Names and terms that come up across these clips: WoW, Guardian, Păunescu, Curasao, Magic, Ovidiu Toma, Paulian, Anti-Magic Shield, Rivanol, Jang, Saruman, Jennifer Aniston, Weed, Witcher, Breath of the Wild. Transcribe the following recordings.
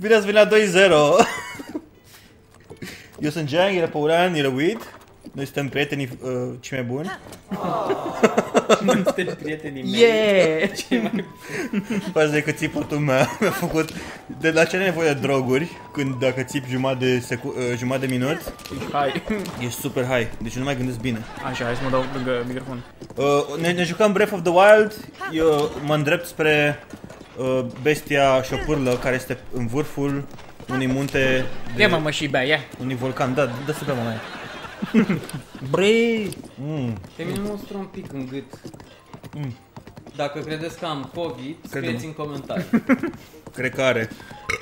Bine ați venit la 2-0. Eu sunt Jang, el e Paulian, el e Weed. Noi suntem prietenii cei mai buni. Noi suntem prietenii mei. Yeah! Cei mai buni. Față de că țipotul meu mi-a făcut... De la ce ai nevoie de droguri? Când dacă țipi jumătate de minut... Hai. Ești super high, deci nu mai gândesc bine. Așa, hai să mă dau lângă microfon. Ne jucăm Breath of the Wild. Eu mă îndrept spre bestia șopârlă care este în vârful unui munte... Ia mă și bea, ia! Unui volcan, da, dă-se bea mă mai. Brei! Pe mine mă ustră un pic în gât. Dacă credeți că am COVID, scrieți în comentarii. Cred că are.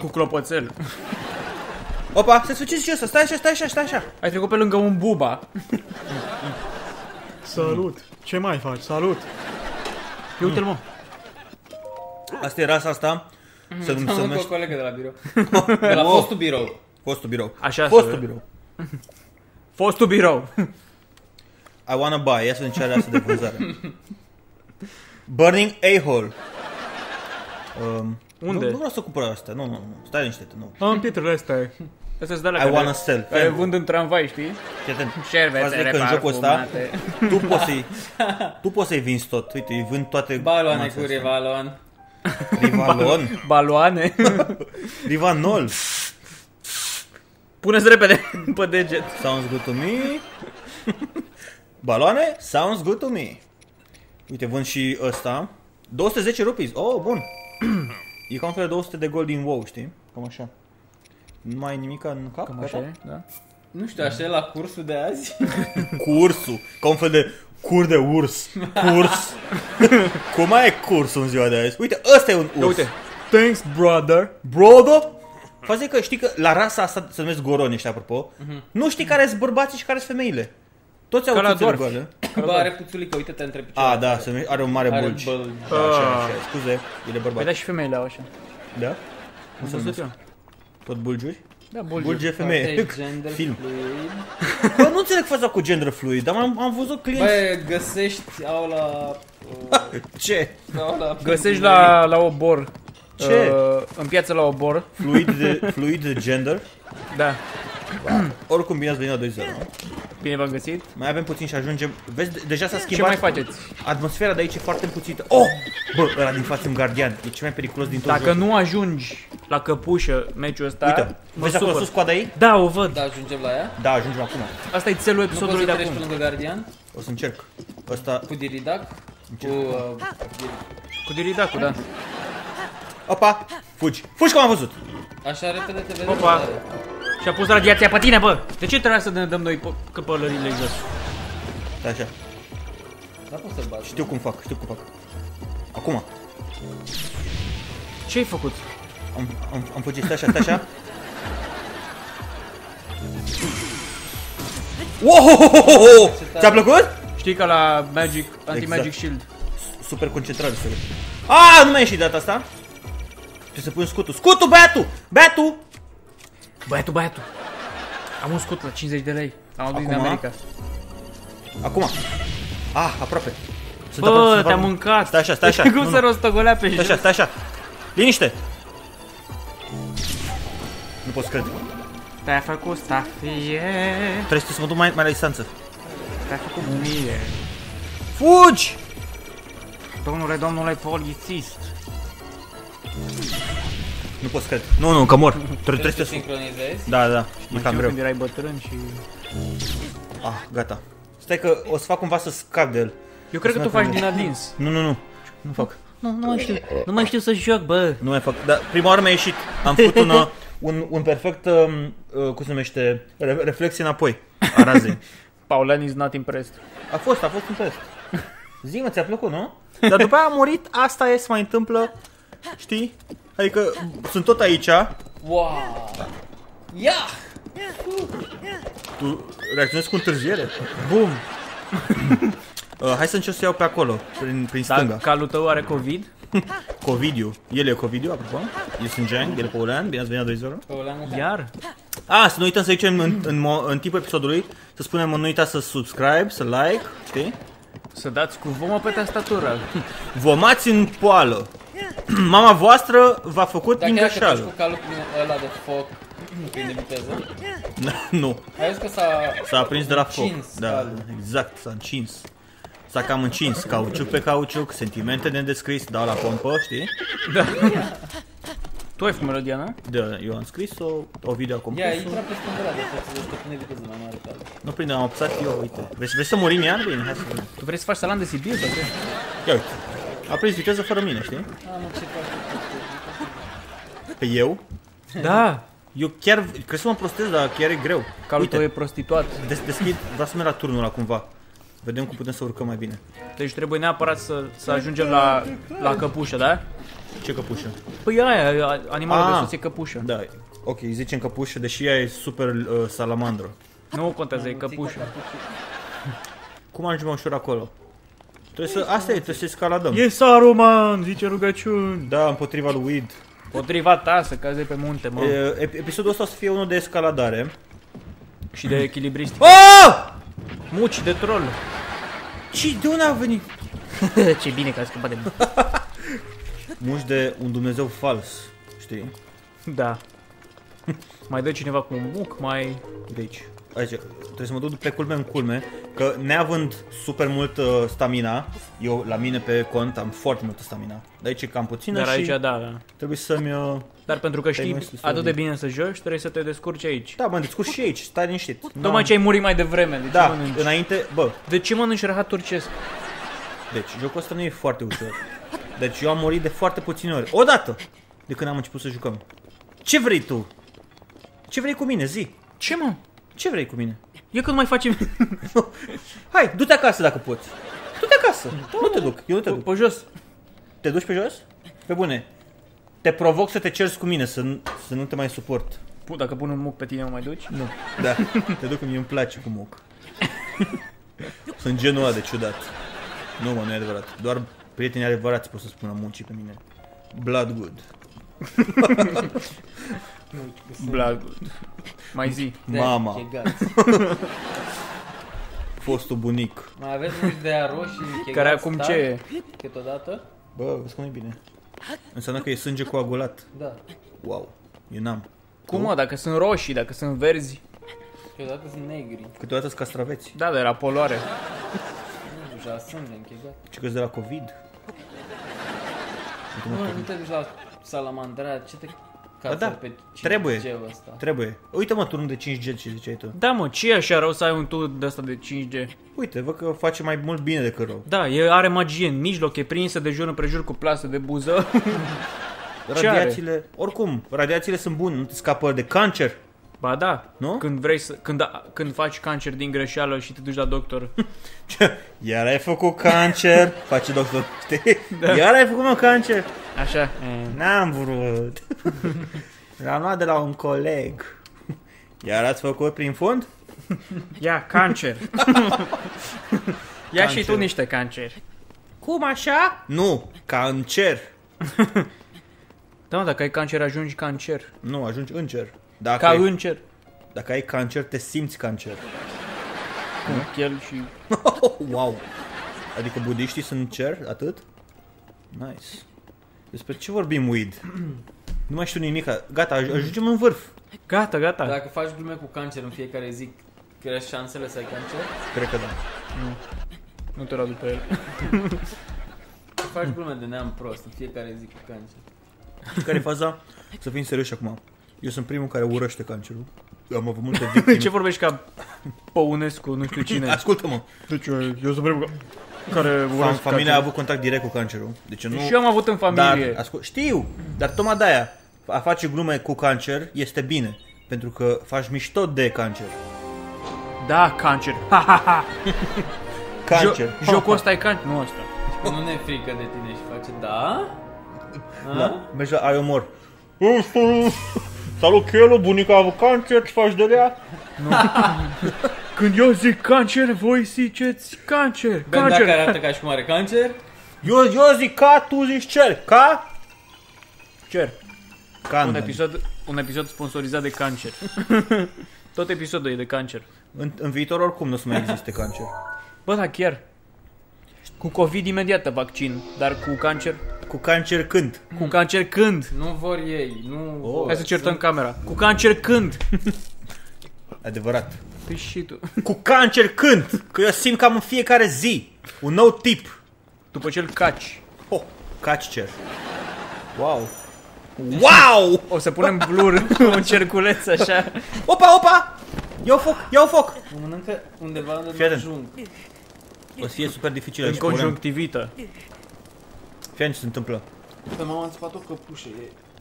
Cu clopoțel. Opa, se suciți și ăsta, stai așa, stai așa, stai așa. Ai trecut pe lângă un buba. Salut! Ce mai faci? Salut! Ia uite-l mă! Asta e rasa asta. Să mă cu o colegă de la birou. De la fostul birou. Fostul birou. Așa. Fostul birou. Fostul birou. I wanna buy. Ia să înceară asta de vânzare. Burning a-hole. Unde? Nu vreau să cumpăr asta. Nu, nu, nu. Stai liniștit. Am pietrele astea. I wanna sell. Care vând în tramvai, știi? Șervețele parfumate. Tu poți să-i vinzi tot. Uite, îi vând toate... Baloane cu Rivalon. Rivalon? Baloane? Rivanol. Pune-ți repede pe deget. Sounds good to me. Baloane? Sounds good to me. Uite, vând și ăsta. 210 rupees. Oh, bun. E cam fel 200 de gold din WoW, știi? Cam așa. Nu mai ai nimic în cap? Cam așa, da. Nu știu, așa e la cursul de azi? Cursul. Ca un fel de cur de urs. Curs. Cum mai e cursul în ziua de azi? Uite, ăsta e un urs. Uite. Thanks, brother. Brother? Faza că știi că la rasa asta se numesc goroni ăștia, apropo, nu știi care sunt bărbații și care sunt femeile. Toți au puțulică goală. Bă, are puțulică, uite-te între picioare. A, da, are un mare bulgi. Da, așa, scuze, ele bărbați. Păi da, și femeile au așa. Da? Cum se numesc? Tot bulgiuri? Da, bulgiuri. Bulgi e femeie. Film. Bă, nu înțeleg faza cu gender fluid, dar am văzut clienți. Bă, găsești, au la... Ce? Găsești la obor. Ce? În piață la obor. Fluid de gender? Da. Oricum bine ați venit la 2-0. Bine v-am găsit. Mai avem puțin și ajungem. Vezi, deja s-a schimbat. Ce mai faceți? Atmosfera de aici e foarte împuțită. Oh! Bă, ăla din față un Guardian. E cel mai periculos din tot. Dacă nu ajungi la căpușă meciul ăsta... Uite, vezi acolo sus coada ei? Da, o văd. Da, ajungem la ea? Da, ajungem acum. Asta e țelul episodului de acum. Nu poți să treci pe lângă Guardian? O să încerc. Asta... Cu Diridac? Cu Diridacul, da. Opa! Fugi! Fugi că m-am văzut! Așa repede te vedem. Opa! Și-a pus radiația pe tine, bă! De ce trebuia să ne dăm noi căpălările jos? Da, așa. Dar pot să-l bagi. Știu cum fac, știu cum fac. Acum! Ce-ai făcut? Am fugit, stai așa, stai așa. Wow! Ți-a plăcut? Știi că la Magic, Anti-Magic Shield. Super concentrat, să vezi. Aaa, nu mai ieși data asta. Trebuie să pun scutul. Scutul, băiatul! Băiatul! Băiatul, băiatul! Am un scut la 50 de lei. L-am adus din America. Acum! Ah, aproape. Bă, te-a mâncat! Stai așa, stai așa. Cum se rostogolea pe jos? Stai așa, stai așa. Liniște! Nu pot să cred. Te-ai făcut stafie. Trebuie să mă duc mai la distanță. Te-ai făcut mie. Fugi! Domnule, domnule polițist. Nu pot să cred. Nu, nu, că mor. Trebuie să sincronizezi? Da, da. E cam greu. Când erai bătrân și... Ah, gata. Stai că o să fac cumva să scap de el. Eu cred că tu faci din adins. Nu, nu, nu. Nu fac. Nu mai știu. Nu mai știu să joc, bă. Nu mai fac. Dar prima oară mi-a ieșit. Am făcut un perfect, cum se numește, reflexie înapoi a razei. Paulian is not impressed. A fost impressed. Zi-mă, ți-a plăcut, nu? Dar după aia a murit, asta e, se mai întâmplă. Știi? Adică sunt tot aici. Wow! Ia! Tu reacționezi cu întârziere? Bum! Hai să încerc să iau pe acolo, prin stânga. Calul tău are COVID? Covidiu. El e Covidiu, apropo. Eu sunt Jang, el e Paulian, bine ați venit la 2-0. Iar? A, să nu uităm să zicem în timpul episodului, să spunem, nu uita să subscribe, să like, știi? Să dați cu vomă pe tastatură. Vomați în poală. Mama voastră v-a făcut din greșeală. Dacă ești cu calul ăla de foc, prin limiteză? Nu. Ai zis că s-a aprins de la foc. Da, exact, s-a încins. S-a cam încins, cauciuc pe cauciuc, sentimente nedescris, dau la pompă, știi? Da. Tu ai făcut melodia, na? Da, eu am scris-o, Ovidiu a compus-o. Ia, intra pe spânderare, să vezi că pune viteză mai mare tale. Nu prinde, am apăsat eu, uite. Vrei să murim iar? Bine, hai să vedem. Tu vrei să faci salam de Sibiu sau ce? Ia uite, a prins viteză fără mine, știi? A, nu, ce faci? Pe eu? Da! Eu chiar, cred să mă prostez, dar chiar e greu. Calul tău e prostituat. Deschid, vreau să merg la turnul acum, cumva. Vedem cum putem să urcăm mai bine. Deci trebuie neapărat să ajungem la căpușă, da? Ce căpușă? Păi aia, animalul de sus e căpușă. Da, ok, zicem căpușă, deși ea e super salamandră. Nu contează, e căpușă. Cum ajungem ușor acolo? Trebuie să, asta e, trebuie să escaladăm. E Saruman, zice rugăciuni. Da, împotriva lui Weed. Împotriva ta, să cazi pe munte, mă. Episodul ăsta o să fie unul de escaladare. Și de echilibristică. Oh! Muci de troll. Ce, de unde a venit? Ce bine că ai scăpat de mine. Muci de un Dumnezeu fals, știi? Da. Mai dă cineva cu un buc, mai... Deci, aici, trebuie să mă duc pe culme în culme, că neavând super mult stamina, eu la mine pe cont am foarte multă stamina. De aici e cam puțină. Dar aici, și da. Trebuie să-mi... Dar pentru că știi atât de bine să joci, trebuie să te descurci aici. Da, mă descurci și aici, stai liniștit. Tocmai ce ai murit mai devreme, de ce mănânci? Înainte, bă. De ce mănânci rahat turcesc? Deci, jocul ăsta nu e foarte ușor. Deci eu am murit de foarte puține ori. Odată, de când am început să jucăm. Ce vrei tu? Ce vrei cu mine, zi? Ce, mă? Ce vrei cu mine? Eu când mai facem... Hai, du-te acasă dacă poți. Du-te acasă. Nu te duc, eu nu te duc. Pe jos. Te duci pe jos? Pe bune. Te provoc să te cerți cu mine, să nu te mai suport. Dacă pun un muc pe tine, mă mai duci? Nu. Da, te duc, mie îmi place cu muc. Sunt genul de ciudat. Nu, mă, nu e adevărat. Doar prietenii adevărați pot să spună muncii pe mine. Bloodgood. Bloodgood. Mai zi. Mama. Fostul bunic. Mai aveți muci de aia roșii. Care acum ce e? Câteodată? Bă, vezi că nu e bine. Înseamnă că e sânge coagulat. Da. Wow, eu n-am. Cum, mă, dacă sunt roșii, dacă sunt verzi? Câteodată sunt negri. Câteodată sunt castraveți. Da, de la poluare. Nu duci la sânge, închegat. Ce că-s de la COVID? Nu te duci la salamandra, ce te cață pe 5G-ul ăsta? Trebuie. Uite, mă, turnul de 5G, ce ziceai tu. Da, mă, ce e așa rău să ai un turn de ăsta de 5G? Uite, văd că face mai mult bine decât rău. Da, are magie în mijloc, e prinsă de jur împrejur cu plasă de buză. Radiațiile, oricum, radiațiile sunt bune, nu te scapă de cancer. Ba da, nu? Când vrei să, când faci cancer din greșeală și te duci la doctor. Iar ai făcut cancer, face doctor. Da. Iar ai făcut, mă, cancer. Așa. N-am vrut. L-am luat de la un coleg. Iar ați făcut prin fund? Ia, cancer. Ia și tu niște cancer. Cum așa? Nu, cancer. Da, dacă ai cancer, ajungi cancer. Nu, ajungi în cer. Ca în cer. Dacă ai cancer, te simți cancer. Cu el și... Wow. Adică budiștii sunt în cer, atât? Nice. Despre ce vorbim, Weed? Nu mai știu nimic. Gata, ajungem în vârf. Gata, gata. Dacă faci glume cu cancer în fiecare zi, crezi șansele să ai cancer? Cred că da. Nu. Nu te rog după el. Faci glume de neam prost în fiecare zi cu cancer. Care e faza? Să fim serioși acum. Eu sunt primul care urăște cancerul. Am avut multe victime. Ce vorbești ca Păunescu, nu știu cine? Ascultă-mă. Deci eu sunt primul care urăște. Familia a avut contact direct cu cancerul. Deci nu... Și eu am avut în familie. Dar, știu, dar tocmai de-aia. A face glume cu cancer este bine, pentru că faci mișto de cancer. Da, cancer. Cancer. Jocul ăsta e cancer. Nu ăsta. Nu ne frică de tine și face da? Da, mergi la Aiomor. Salut, Chelu, bunica a avut cancer, ce faci de ea? Nu. Când eu zic cancer, voi ziceți cancer. Bă, dacă arată ca și cum are cancer? Eu zic ca, tu zici cer. Ca? Cer. Un episod sponsorizat de cancer. Tot episodul e de cancer. În viitor oricum nu o să mai existe cancer. Bă, da, chiar. Cu COVID imediată vaccin, dar cu cancer... Cu cancer când? Cu cancer când? Nu vor ei, nu... Oh, hai să certăm camera. Cu cancer când? Adevărat. Păi și tu. Cu cancer când? Că eu simt cam în fiecare zi un nou tip. După ce îl caci. Oh, caci cer. Wow. Wow! O să punem blur un cerculeț așa. Opa, opa! Iau foc, iau foc! O mănâncă undeva în jung. O să fie super dificilă. În conjunctivită. Fii ce se întâmplă. M-am înțepat o căpușă.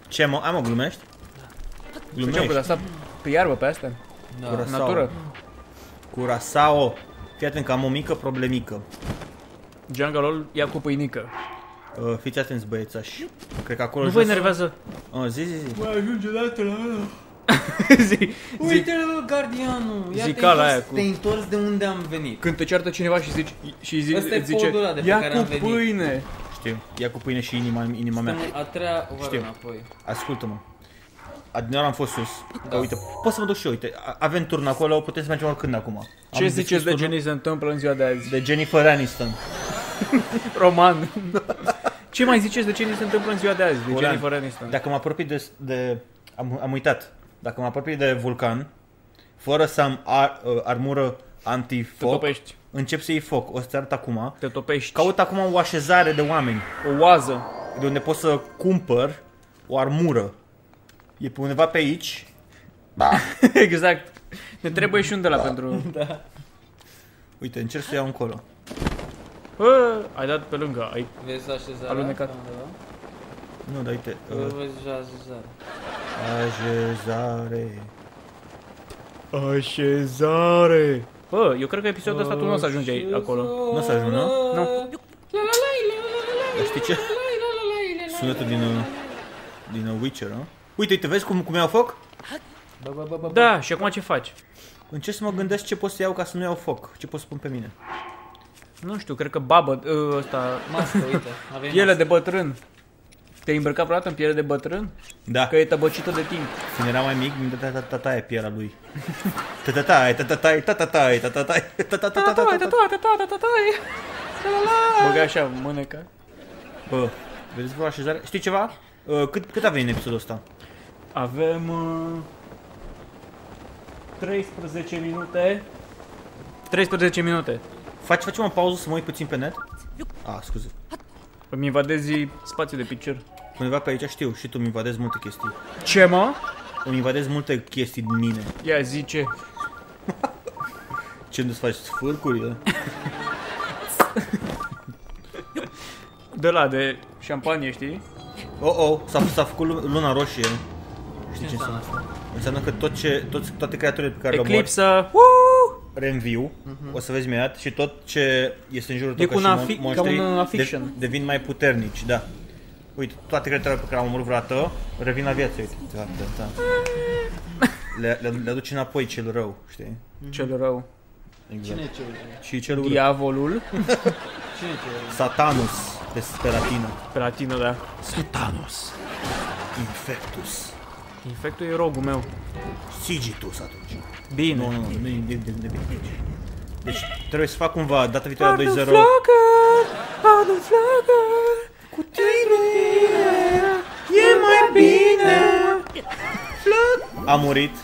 Ce, mă? Ai, mă, glumești? Da. Glumești? Cu asta pe iarbă, pe astea? Da. Curasao. Natură. Curasao. Fii atent că am o mică problemică. Jang lol ia cu pâinică. Fiți atenți, băiețași. Cred că acolo nu vă enervează. Zi. Băi, ajunge dată la ăla. Uite-l, Guardianul. Ia te întorci de unde am venit. Când te ceartă cineva și zici, asta e podul ăla de pe care am venit. Ia cu pâine. Ia cu pâine și inima mea. A treia o vară înapoi. Ascultă-mă. Adineoară am fost sus. Da. Uite, pot să mă duc și eu, uite. Avem turn acolo, puteți să mergem oricând acum. Ce ziceți de Jenny se întâmplă în ziua de azi? De Jennifer Aniston. Roman. Ce mai ziceți de Jenny se întâmplă în ziua de azi? De Jennifer Aniston. Dacă mă apropii de... Am uitat. Dacă mă apropii de vulcan, fără să am armură antifoc, încep să iei foc. O să te arăt acum. Te topești. Caut acum o așezare de oameni. O oază. De unde pot să cumpăr o armură. E pe undeva pe aici. Da. Exact. Ne trebuie și undeva pentru... Da. Uite, încerc să iau încolo. Ai dat pe lângă. Ai... Vezi așezarea? Alunecat. Nu, dar uite... Așezare. Așezare. Bă, eu cred că episodul ăsta tu nu o să ajungi acolo. Nu o să ajungi, nu? Nu. Dar știi ce? Sunetul din Witcher, nu? Uite, uite, vezi cum iau foc? Da, și acum ce faci? Încerc să mă gândesc ce pot să iau ca să nu iau foc. Ce pot să pun pe mine? Nu știu, cred că babă, ăsta... Mască, uite. Piele de bătrân. Te-ai îmbrăcat vreodată în piele de bătrân? Da. Că e tăbăcită de timp. Când era mai mic, mi-mi dădea tataie pielea lui. Tataie, tataie, tataie, tataie, tataie, tataie, tataie, tataie. Băga așa mâneca. Bă, vedeți vreo așezare? Știi ceva? Cât avem în episodul ăsta? Avem... 13 minute. 13 minute. Facem o pauză să mă uit puțin pe net? A, scuze. Îmi invadezi spațiul de picture. Undeva pe aici știu și tu îmi invadezi multe chestii. Ce, mă? Îmi invadezi multe chestii din mine. Ia zice. Ce nu-ți faci sfârcuri? De la de șampanie, știi? Oh, s-a făcut luna roșie. Știi ce înseamnă? Înseamnă că toate creaturile pe care le-am Eclipsă! Renviu, o să vezi imediat, și tot ce este în jurul tău ca și monștrii devin mai puternici, da. Uite, toate creaturile pe care am omorât vreodată revin la viață, uite. Le aduce înapoi cel rău, știi? Cel rău. Exact. Cine e cel rău? Diavolul. Satanus, pe latină. Pe latină, da. Satanus. Infectus. Infectul e rogul meu. Sigitus atunci. Bine. Nu, bine. Deci trebuie să fac cumva data viitoare 2-0. Adu-n flacăr, cu tine e mai bine. Flacăr. A murit.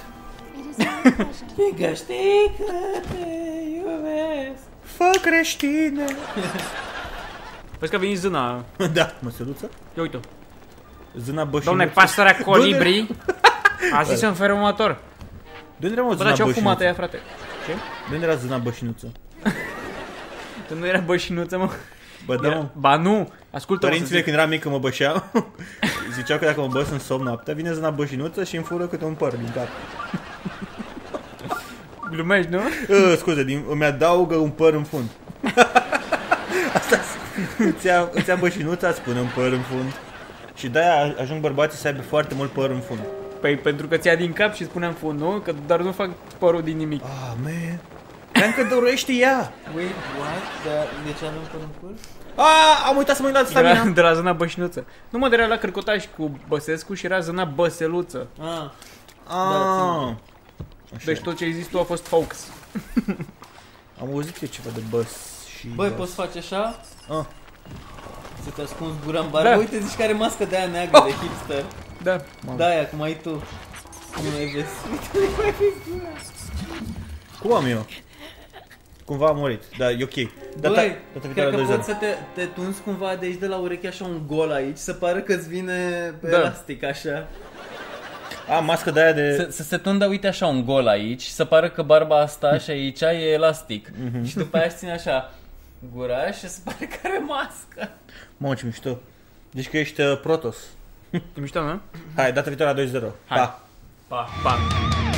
Fică știi că te iubesc. Fă creștine. Vezi că a venit zâna. Da, măsăluță. Ia uite-o. Zâna bășinuță. Doamne, pasărea colibrii a zis în felul următor. De unde era, mă, zâna bășinuță? Bă, dar ce-au frate? Ce? De unde era zâna bășinuță? Tu nu era bășinuță, mă? Bă, da, mă. Ba nu! Ascultă-mă. Părințile când eram mică mă bășeau. Ziceau că dacă mă băs în somn noaptea, vine zâna bășinuță și îmi fură câte un păr din cap. Glumești, nu? Scuze, îmi adaugă un păr în fund. Asta îți ia bășinuța, spune un păr în fund. Și de-aia ajung bărbații să aibă foarte mult păr în fund. Păi pentru că ți-a din cap și spune în fund, nu? Că doar nu fac părul din nimic. Ah, man. Cream că dorește ea. Wait, what? Dar de ce avem păr în fund? Am uitat să mă uit la stamina. De la zâna bășinuță. Nu, mă, de la Cărcotaș cu Băsescu și era zâna Băseluță. Deci tot ce ai zis tu a fost hoax. Am auzit eu ceva de băs și... Băi, poți face așa? Să-ți ascunzi gura în bară. Da. Uite, zici că are mască de aia neagră, de hipster. Da. Da, aia, cum ai tu. Nu mai vezi. Uite, nu mai vezi gura. Cum am eu? Cumva am murit, dar e ok. Băi, cred că poți să te tunzi cumva de aici de la ureche așa un gol aici, să pară că-ți vine pe elastic așa. A, mască de aia de... Să se tundă, uite așa, un gol aici, să pară că barba asta și aici e elastic. Și după aia își ține așa gura și se pare că are mască. Mă, ce mișto. Deci că ești Protos. E mișto, nu? Hai, data viitoare la 2-0. Pa! Pa! Pa!